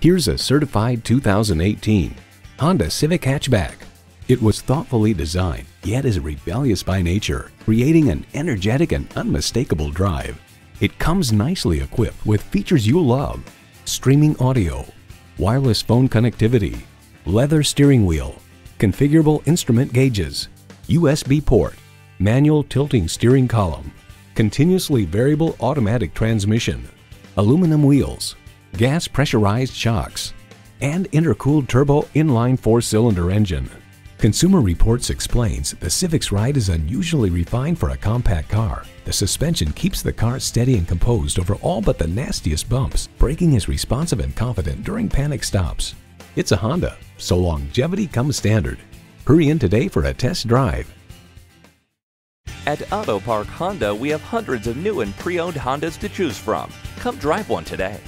Here's a certified 2018 Honda Civic hatchback. It was thoughtfully designed, yet is rebellious by nature, creating an energetic and unmistakable drive. It comes nicely equipped with features you love: streaming audio, wireless phone connectivity, leather steering wheel, configurable instrument gauges, USB port, manual tilting steering column, continuously variable automatic transmission, aluminum wheels, gas pressurized shocks, and intercooled turbo inline four-cylinder engine. Consumer Reports explains the Civic's ride is unusually refined for a compact car. The suspension keeps the car steady and composed over all but the nastiest bumps. Braking is responsive and confident during panic stops. It's a Honda, so longevity comes standard. Hurry in today for a test drive. At AutoPark Honda, we have hundreds of new and pre-owned Hondas to choose from. Come drive one today.